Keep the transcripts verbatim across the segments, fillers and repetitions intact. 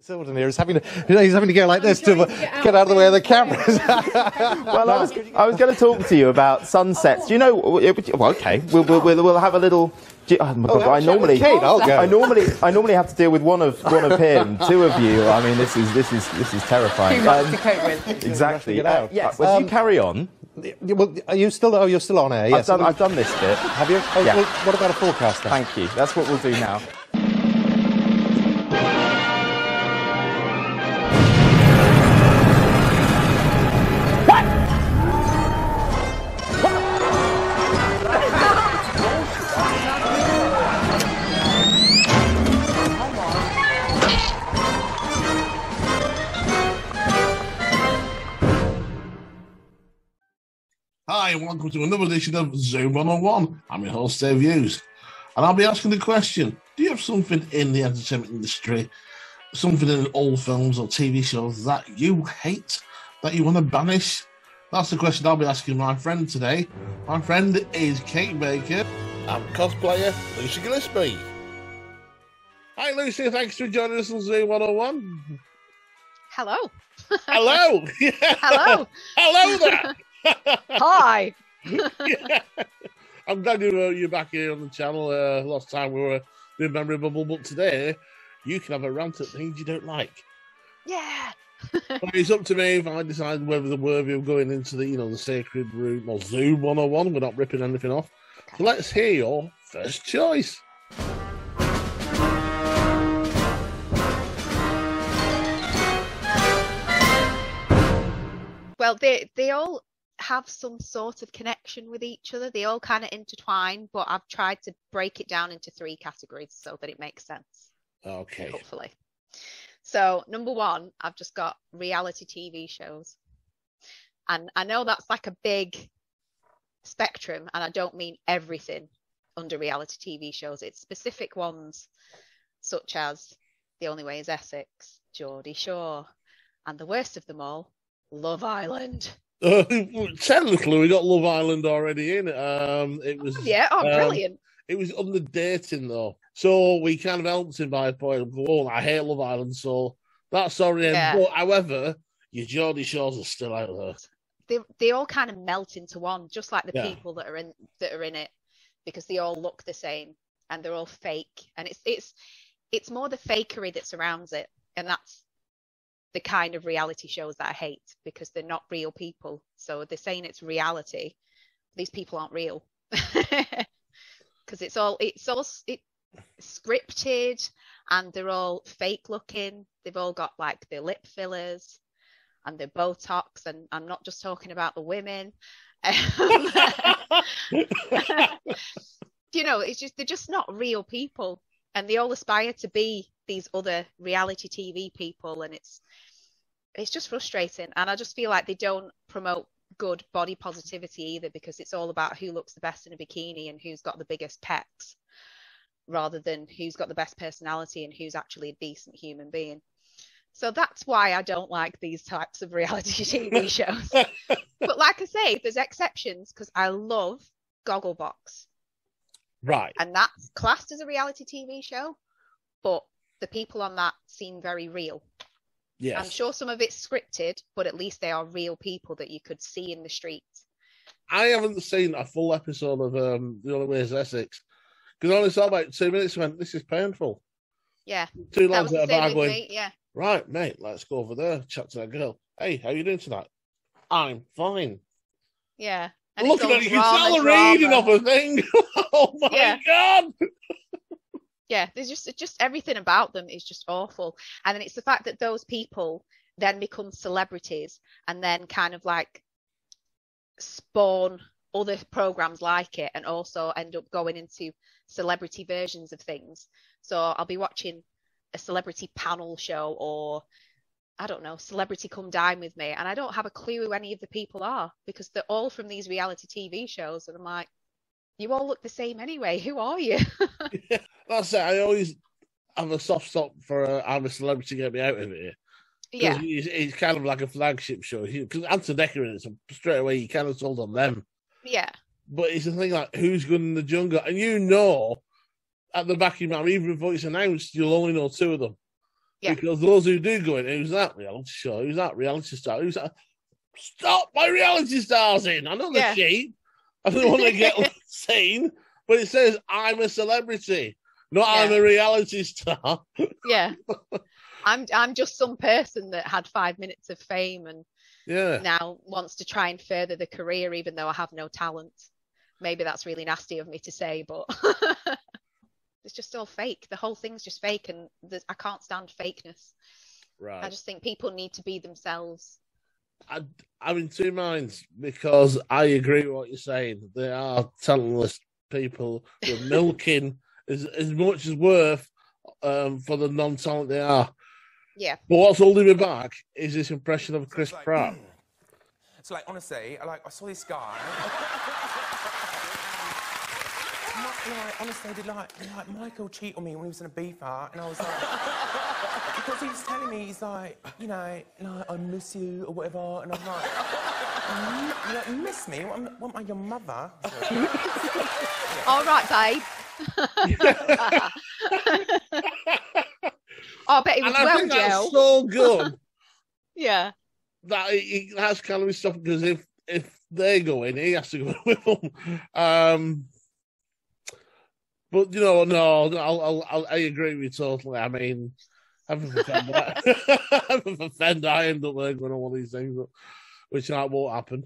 Silverton here is having to, you know, he's having to go like I'm this to, to get, out, get out of the way of the cameras. Well, I was, I was going to talk to you about sunsets. Oh. Do you know? Well, okay, we'll we'll, we'll, we'll have a little. Oh my God, oh, I normally, Kate, I'll go. I normally, I normally have to deal with one of one of him, two of you. I mean, this is this is this is terrifying. Too much um, to cope with. Exactly. Uh, yes. Well, um, you carry on. Well, are you still? Oh, you're still on air. Yes. I've done, I've done this bit. Have you? Oh, yeah. Well, what about a forecast then? Thank you. That's what we'll do now. Hi, and welcome to another edition of Zoom one oh one. I'm your host, Dave Hughes, and I'll be asking the question, do you have something in the entertainment industry, something in old films or T V shows that you hate, that you want to banish? That's the question I'll be asking my friend today. My friend is Kate Baker and cosplayer Lucy Gillhespy. Hi, Lucy, thanks for joining us on Zoom one oh one. Hello. Hello. Hello. Hello there. Hi. Yeah. I'm glad you were, you're back here on the channel. Uh, last time we were doing Memory Bubble, but today you can have a rant at things you don't like. Yeah. Well, it's up to me if I decide whether the worthy of going into the, you know, the sacred room or Zoom one oh one. We're not ripping anything off. Okay. So let's hear your first choice. Well, they they all have some sort of connection with each other. They all kind of intertwine, but I've tried to break it down into three categories so that it makes sense. Okay. Hopefully. So number one, I've just got reality T V shows. And I know that's like a big spectrum, and I don't mean everything under reality T V shows. It's specific ones such as The Only Way Is Essex, Geordie Shore, and the worst of them all, Love Island. Uh, technically, we got Love Island already in. Um, it was oh, yeah, oh, brilliant. Um, it was under dating though, so we kind of helped him by pointing, "Oh, I hate Love Island," so that's already. Yeah. But however, your Geordie Shores are still out there. They they all kind of melt into one, just like the yeah. people that are in that are in it, because they all look the same and they're all fake, and it's it's it's more the fakery that surrounds it, and that's the kind of reality shows that I hate, because they're not real people. So they're saying it's reality. These people aren't real, because it's all it's all it's scripted, and they're all fake looking. They've all got like their lip fillers and their Botox, and I'm not just talking about the women. You know, it's just they're just not real people, and they all aspire to be these other reality T V people, and it's it's just frustrating. And I just feel like they don't promote good body positivity either, because it's all about who looks the best in a bikini and who's got the biggest pecs, rather than who's got the best personality and who's actually a decent human being. So that's why I don't like these types of reality T V shows. But like I say, there's exceptions, because I love Gogglebox. Right. And that's classed as a reality T V show, but the people on that seem very real. Yes. I'm sure some of it's scripted, but at least they are real people that you could see in the streets. I haven't seen a full episode of um, The Only Way Is Essex, because I only saw about two minutes and went, this is painful. Yeah. Two lads that are going, yeah. Right, mate, let's go over there, chat to that girl. Hey, how are you doing tonight? I'm fine. Yeah. And look at her, you can tell her reading off a thing. Oh my yeah. God. Yeah, there's just just everything about them is just awful. And then it's the fact that those people then become celebrities and then kind of like spawn other programs like it, and also end up going into celebrity versions of things. So I'll be watching a celebrity panel show, or I don't know, Celebrity Come Dine With Me, and I don't have a clue who any of the people are, because they're all from these reality T V shows, and I'm like, you all look the same anyway. Who are you? Yeah, that's it. I always have a soft spot for uh, I'm a Celebrity, Get Me Out of Here. Yeah. It's, it's kind of like a flagship show. Because Ant Decker in it, so straight away you kind of sold on them. Yeah. But it's the thing like, who's good in the jungle? And you know, at the back of your mind, even before it's announced, you'll only know two of them. Yeah. Because those who do go in, who's that reality show? Who's that reality star? Who's that? Stop my reality stars in. I know they're cheap. I don't want to get seen, but it says I'm a celebrity, not yeah. I'm a reality star. Yeah. I'm I'm just some person that had five minutes of fame and yeah. now wants to try and further the career, even though I have no talent. Maybe that's really nasty of me to say, but it's just all fake. The whole thing's just fake, and I can't stand fakeness. Right. I just think people need to be themselves. I, I'm in two minds because I agree with what you're saying. There are talentless people with milking as, as much as worth um, for the non-talent they are. Yeah. But what's holding me back is this impression of Chris like, Pratt. Mm. So, like, honestly, like, I saw this guy. Like, honestly, I did like, like Michael cheat on me when he was in a beaver, and I was like. Because he was telling me, he's like, you know, like, I miss you or whatever, and I'm like, you like, miss me? What, what am I, your mother? All right, babe. oh, I bet he was and well, I think Joe. That's so good. yeah. That he has kind of stuff because if if they go in, he has to go with them. Um, but you know, no, I'll, I'll, I'll, I agree with you totally. I mean. I'm a offender. I end up going on all these things, which like, won't happen.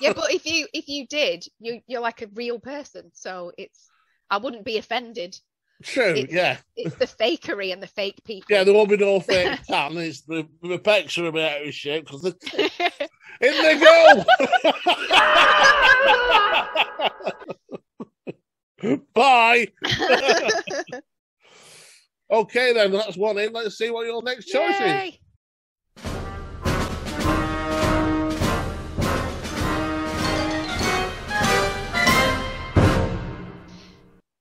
yeah, but if you if you did, you you're like a real person, so it's I wouldn't be offended. True, it's, yeah. It's the fakery and the fake people. Yeah, there won't be no fake talent. It's the perfection of out of shape because in they go. Bye. Okay, then, that's one in. Let's see what your next choice Yay. Is.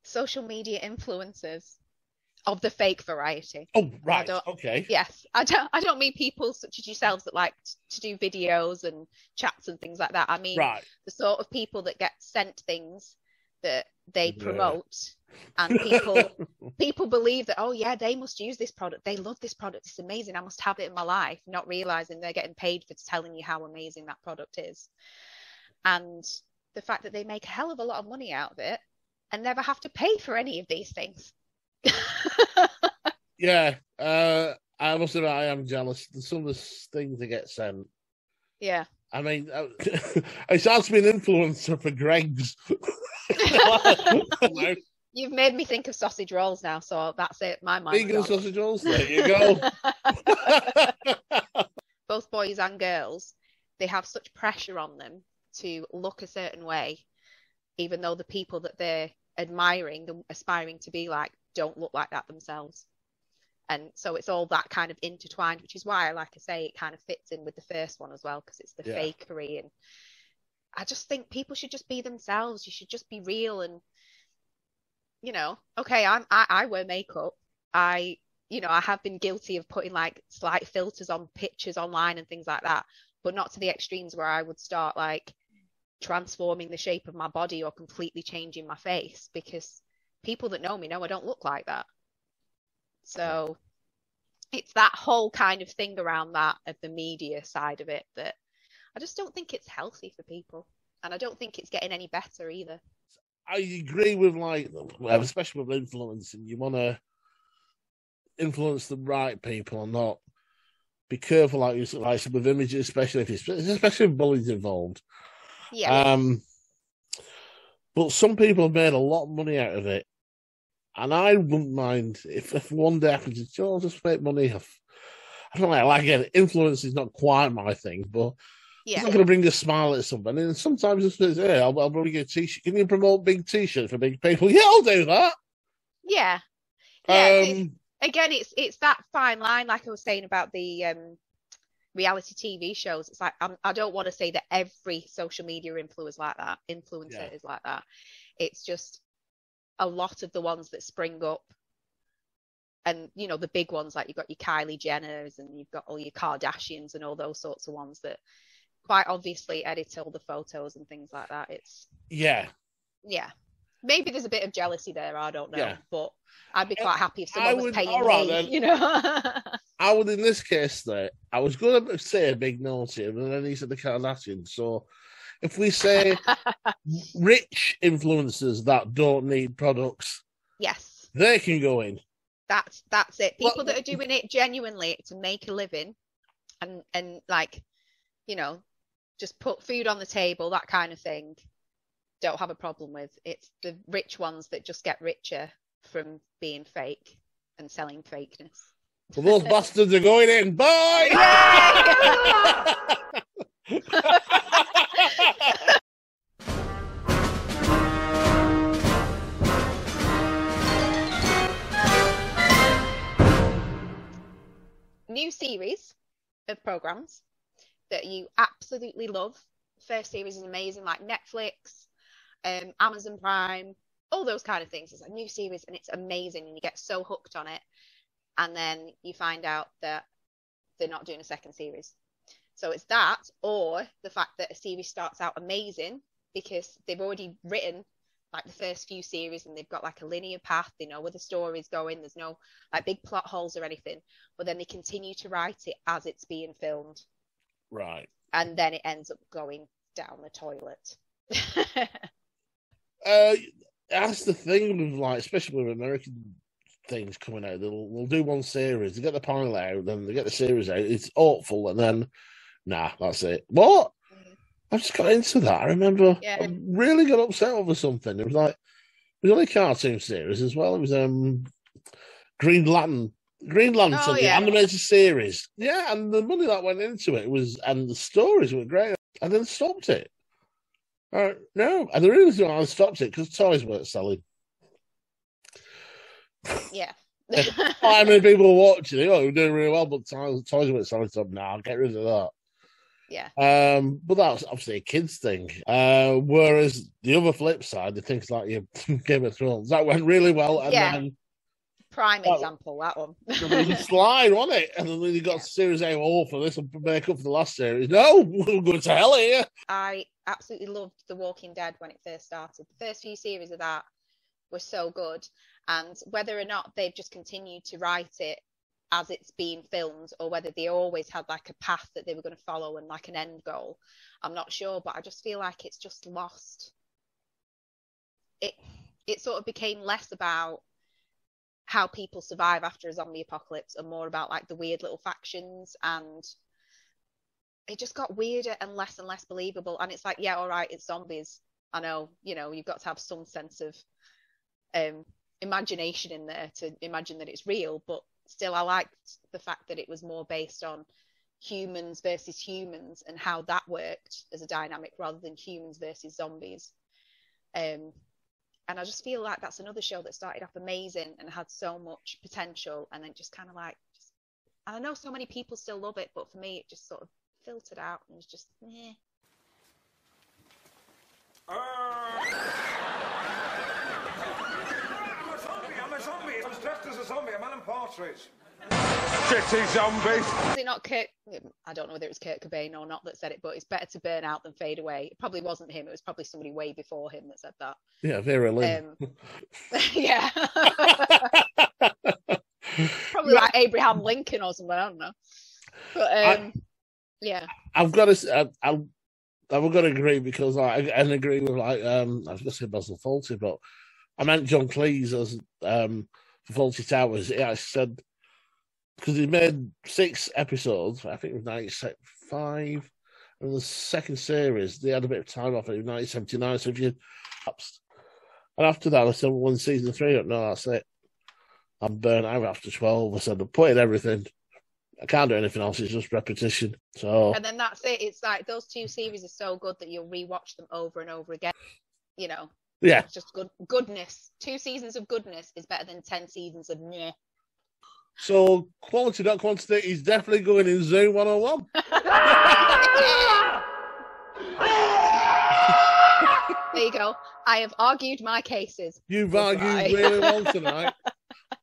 Social media influencers of the fake variety. Oh, right, okay. Yes, I don't, I don't mean people such as yourselves that like to do videos and chats and things like that. I mean right. the sort of people that get sent things that they promote yeah. and people people believe that oh yeah they must use this product, they love this product, it's amazing, I must have it in my life, not realizing they're getting paid for telling you how amazing that product is, and the fact that they make a hell of a lot of money out of it and never have to pay for any of these things. yeah uh I must admit I am jealous. There's some of the things that get sent. yeah I mean, it sounds to be an influencer for Greg's. you, you've made me think of sausage rolls now, so that's it. My mind. Vegan sausage rolls. There you go. Both boys and girls, they have such pressure on them to look a certain way, even though the people that they're admiring and aspiring to be like don't look like that themselves. And so it's all that kind of intertwined, which is why, like I say, it kind of fits in with the first one as well, because it's the yeah. fakery. And I just think people should just be themselves. You should just be real. And, you know, okay, I'm, I, I wear makeup. I, you know, I have been guilty of putting like slight filters on pictures online and things like that, but not to the extremes where I would start like transforming the shape of my body or completely changing my face, because people that know me know I don't look like that. So it's that whole kind of thing around that of the media side of it that I just don't think it's healthy for people. And I don't think it's getting any better either. I agree with like, especially with influencing, you want to influence the right people and not be careful like you like with images, especially if it's, especially if bullying's involved. Yeah. Um, but some people have made a lot of money out of it. And I wouldn't mind if, if one day I could just, oh, I'll just make money off. I don't know, like, again, influence is not quite my thing, but yeah, it's not yeah. going to bring a smile at somebody. And sometimes it's, hey, I'll, I'll probably get a t-shirt. Can you promote big t-shirts for big people? Yeah, I'll do that. Yeah. yeah um, it's, again, it's it's that fine line, like I was saying about the um, reality T V shows. It's like, I'm, I don't want to say that every social media influencer is like that. Influencer yeah. is like that. It's just... a lot of the ones that spring up, and you know, the big ones, like you've got your Kylie Jenners and you've got all your Kardashians and all those sorts of ones that quite obviously edit all the photos and things like that. It's yeah, yeah. Maybe there's a bit of jealousy there. I don't know, yeah. But I'd be quite happy if someone would, was paying right, me. Then. You know, I would in this case though. I was going to say a big naughty, and then he said the Kardashians. So if we say rich influencers that don't need products, yes, they can go in. That's that's it. People well, that are doing it genuinely to make a living, and and like, you know, just put food on the table, that kind of thing. Don't have a problem with. It's the rich ones that just get richer from being fake and selling fakeness. Well, those bastards are going in. Bye! New series of programs that you absolutely love. First series is amazing, like Netflix. Um, Amazon Prime, all those kind of things. It's a new series and it's amazing and you get so hooked on it, and then you find out that they're not doing a second series. So it's that, or the fact that a series starts out amazing because they've already written like the first few series and they've got like a linear path, they know where the story's going, there's no like big plot holes or anything, but then they continue to write it as it's being filmed. Right. And then it ends up going down the toilet. Uh, that's the thing with like, especially with American things coming out, they'll, they'll do one series, they get the panel out, then they get the series out, it's awful, and then nah, that's it. What? Mm. I just got into that. I remember yeah. I really got upset over something. It was like it was only cartoon series as well. It was um Green Lantern, Green Lantern, oh, yeah. the animated series. Yeah, and the money that went into it was, and the stories were great, and then stopped it. Uh, no, and the reason I stopped it because toys weren't selling. Yeah, I mean, people were watching it. Oh, we're doing really well, but toys, toys weren't selling. So now nah, get rid of that. Yeah. Um, but that was obviously a kids thing. Uh, whereas the other flip side, the things like your Game of Thrones that went really well, and yeah. then prime that, example that one. There was a slide on it, and then you got yeah. series A awful. This will make up for the last series. No, we're going to hell here. I. absolutely loved The Walking Dead when it first started. The first few series of that were so good, and whether or not they've just continued to write it as it's being filmed or whether they always had like a path that they were going to follow and like an end goal, I'm not sure, but I just feel like it's just lost it. It sort of became less about how people survive after a zombie apocalypse and more about like the weird little factions, and it just got weirder and less and less believable. And it's like, yeah, all right, it's zombies. I know, you know, you've got to have some sense of um, imagination in there to imagine that it's real. But still, I liked the fact that it was more based on humans versus humans and how that worked as a dynamic rather than humans versus zombies. Um, and I just feel like that's another show that started off amazing and had so much potential. And then just kind of like, just, and I know so many people still love it, but for me, it just sort of filtered out and was just meh. Uh, I'm a zombie, I'm a zombie. I was dressed as a zombie, a man in Partridge. Shitty zombie. Was it not Kurt? I don't know whether it was Kurt Cobain or not that said it, but it's better to burn out than fade away. It probably wasn't him, it was probably somebody way before him that said that. Yeah, Vera Lynn. Um, yeah. Probably like Abraham Lincoln or something, I don't know. But um I... Yeah, I've got to. I, I, I've got to agree because I, I agree with like um, I was going to say Basil Fawlty, but I meant John Cleese as um, for Fawlty Towers. He actually said because he made six episodes. I think it was ninety-five, and the second series they had a bit of time off. It was nineteen seventy-nine. So if you, and after that I said, well, when season three, I no, that's it. I'm burnt out after twelve. I said, I'm putting everything. I can't do anything else. It's just repetition. So, and then that's it. It's like those two series are so good that you'll rewatch them over and over again. You know, yeah, it's just good goodness. Two seasons of goodness is better than ten seasons of meh. So quality, not quantity, is definitely going in Zoom one oh one. There you go. I have argued my cases. You've Goodbye. argued really well tonight.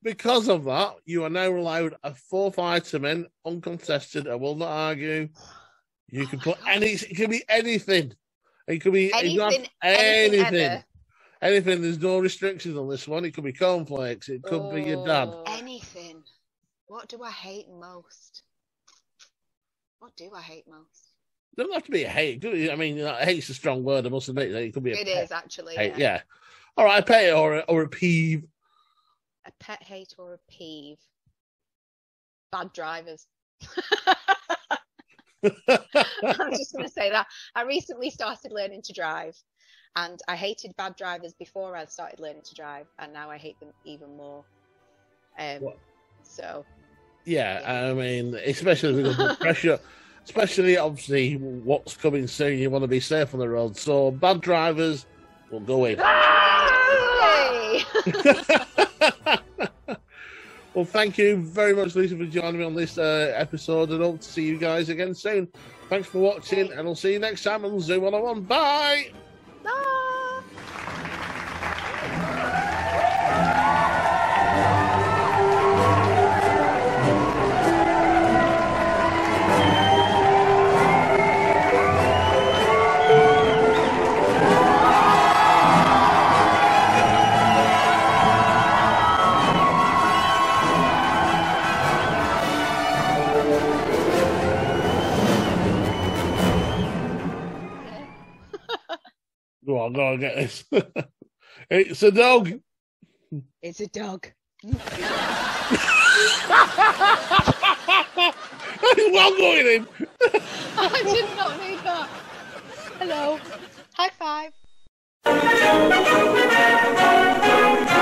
Because of that, you are now allowed a fourth item in, uncontested. I will not argue. You can put any, it could be anything. It could be anything. Anything. Anything, anything. There's no restrictions on this one. It could be cornflakes. It could oh, be your dad. Anything. What do I hate most? What do I hate most? It doesn't have to be a hate. Do you? I mean, hate's a strong word. I must admit that it could be. A it pet. Is actually. Hate, yeah. yeah. All right, a pet or a, or a peeve. A pet hate or a peeve. Bad drivers. I'm just going to say that. I recently started learning to drive, and I hated bad drivers before I started learning to drive, and now I hate them even more. Um, what? So. Yeah, yeah, I mean, especially with the pressure, especially obviously what's coming soon. You want to be safe on the road, so bad drivers will go away. Hey! Well, thank you very much, Lucy, for joining me on this uh, episode, and hope to see you guys again soon. Thanks for watching, and I'll see you next time on Zoom one oh one. Bye! Bye! Go on, go on, get this. It's a dog. It's a dog. There's one going in. I did not need that. Hello. High five.